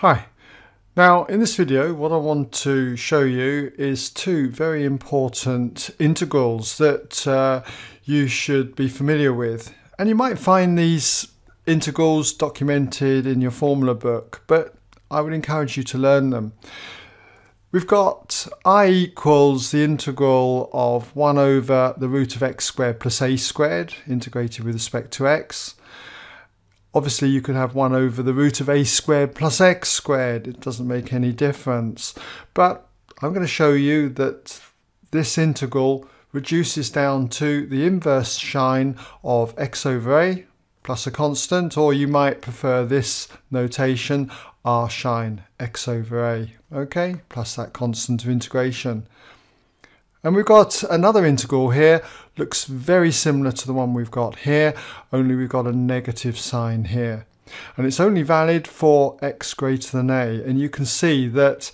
Hi, now in this video what I want to show you is two very important integrals that you should be familiar with, and you might find these integrals documented in your formula book, but I would encourage you to learn them. We've got I equals the integral of 1 over the root of x squared plus a squared integrated with respect to x. Obviously you could have 1 over the root of a squared plus x squared, it doesn't make any difference. But I'm going to show you that this integral reduces down to the inverse sine of x over a plus a constant, or you might prefer this notation, arsinh x over a, okay, plus that constant of integration. And we've got another integral here, looks very similar to the one we've got here, only we've got a negative sign here. And it's only valid for x greater than a, and you can see that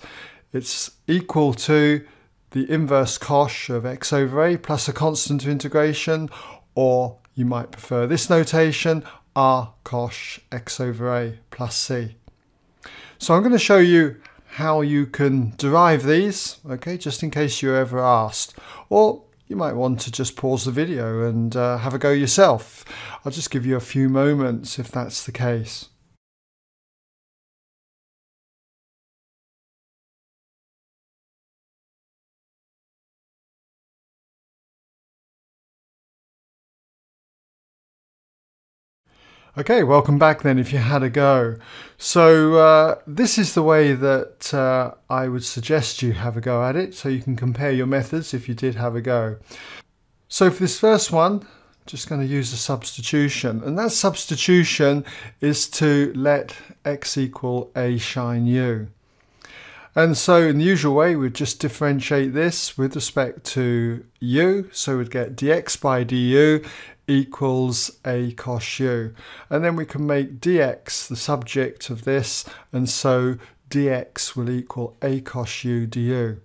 it's equal to the inverse cosh of x over a plus a constant of integration, or you might prefer this notation, arcosh x over a plus c. So I'm going to show you how you can derive these, okay, just in case you're ever asked, or you might want to just pause the video and have a go yourself. I'll just give you a few moments if that's the case. Okay, welcome back then if you had a go. So this is the way that I would suggest you have a go at it, so you can compare your methods if you did have a go. So for this first one, just going to use a substitution, and that substitution is to let x equal a sine u. And so in the usual way, we'd just differentiate this with respect to u, so we'd get dx by du equals a cosh u, and then we can make dx the subject of this, and so dx will equal a cosh u du.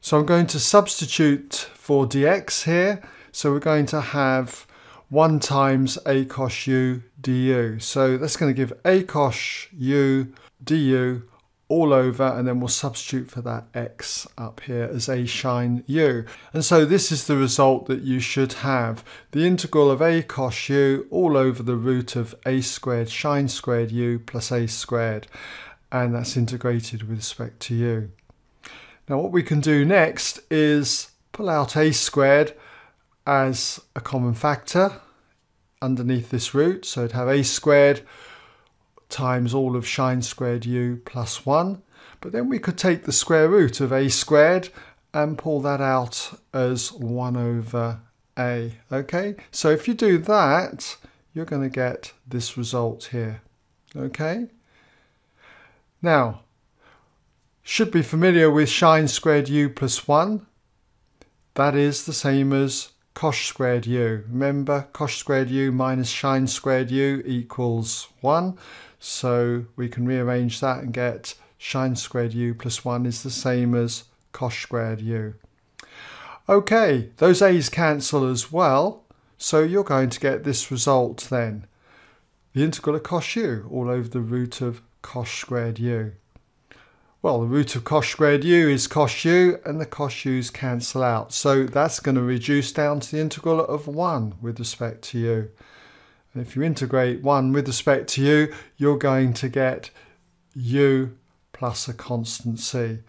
So I'm going to substitute for dx here, so we're going to have 1 times a cosh u du, so that's going to give a cosh u du all over, and then we'll substitute for that x up here as a sine u. And so this is the result that you should have, the integral of a cosh u all over the root of a squared sine squared u plus a squared, and that's integrated with respect to u. Now what we can do next is pull out a squared as a common factor underneath this root, so it'd have a squared times all of sine squared u plus 1, but then we could take the square root of a squared and pull that out as 1 over a. Okay, so if you do that, you're going to get this result here. Okay, now should be familiar with sine squared u plus 1, that is the same as cosh squared u. Remember, cosh squared u minus sine squared u equals 1. So we can rearrange that and get sine squared u plus 1 is the same as cosh squared u. Okay, those a's cancel as well, so you're going to get this result then, the integral of cosh u all over the root of cosh squared u. Well, the root of cosh squared u is cosh u, and the cosh u's cancel out. So that's going to reduce down to the integral of 1 with respect to u. And if you integrate 1 with respect to u, you're going to get u plus a constant c.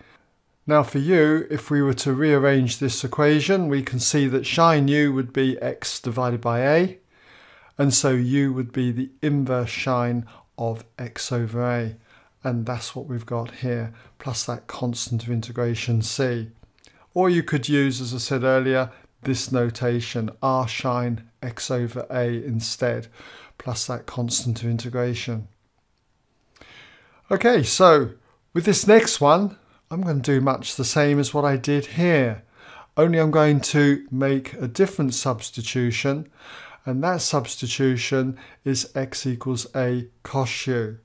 Now for u, if we were to rearrange this equation, we can see that sine u would be x divided by a, and so u would be the inverse sine of x over a. And that's what we've got here, plus that constant of integration c. Or you could use, as I said earlier, this notation, arsinh x over a instead, plus that constant of integration. Okay, so with this next one, I'm going to do much the same as what I did here, only I'm going to make a different substitution, and that substitution is x equals a cosh u.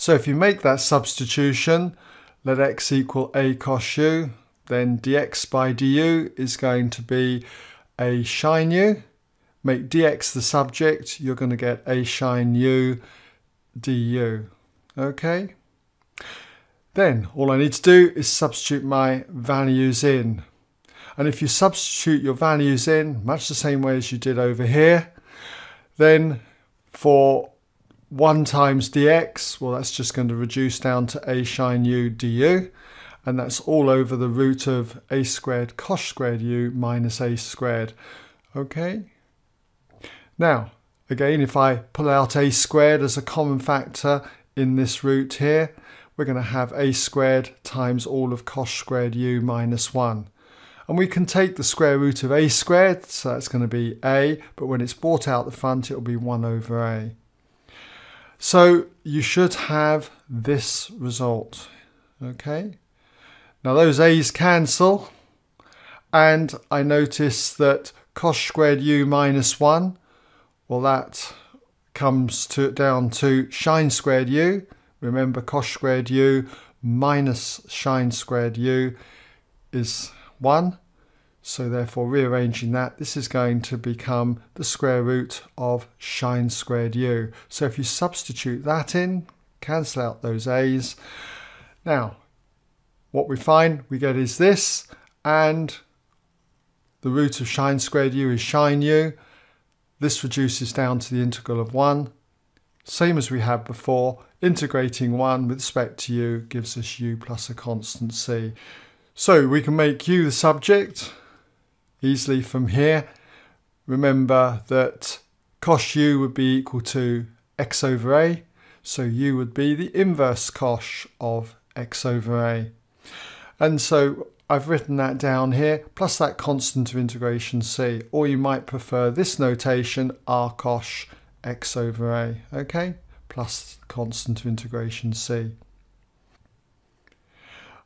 So if you make that substitution, let x equal a cosh u, then dx by du is going to be a sine u. Make dx the subject, you're going to get a sine u du. Okay? Then all I need to do is substitute my values in. And if you substitute your values in much the same way as you did over here, then for 1 times dx, well, that's just going to reduce down to a sin u du, and that's all over the root of a squared cosh squared u minus a squared. Okay, now again, if I pull out a squared as a common factor in this root here, we're going to have a squared times all of cosh squared u minus 1. And we can take the square root of a squared, so that's going to be a, but when it's brought out the front, it'll be 1 over a. So you should have this result, okay? Now those a's cancel, and I notice that cosh squared u minus 1, well, that comes down to sin squared u. Remember, cosh squared u minus sin squared u is 1, so therefore rearranging that, this is going to become the square root of sin squared u. So if you substitute that in, cancel out those a's, now what we find we get is this, and the root of sin squared u is sin u. This reduces down to the integral of 1, same as we had before. Integrating 1 with respect to u gives us u plus a constant c. So we can make u the subject easily from here. Remember that cosh u would be equal to x over a, so u would be the inverse cosh of x over a. And so I've written that down here, plus that constant of integration c, or you might prefer this notation, arcosh x over a, okay, plus constant of integration c.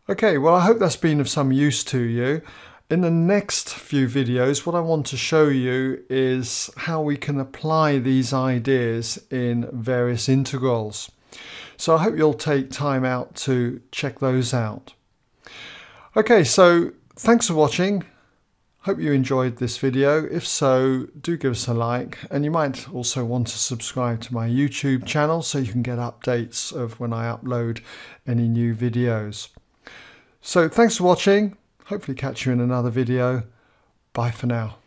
Okay, well, I hope that's been of some use to you. In the next few videos, what I want to show you is how we can apply these ideas in various integrals. So I hope you'll take time out to check those out. Okay, so thanks for watching. Hope you enjoyed this video. If so, do give us a like, and you might also want to subscribe to my YouTube channel so you can get updates of when I upload any new videos. So thanks for watching, hopefully catch you in another video. Bye for now.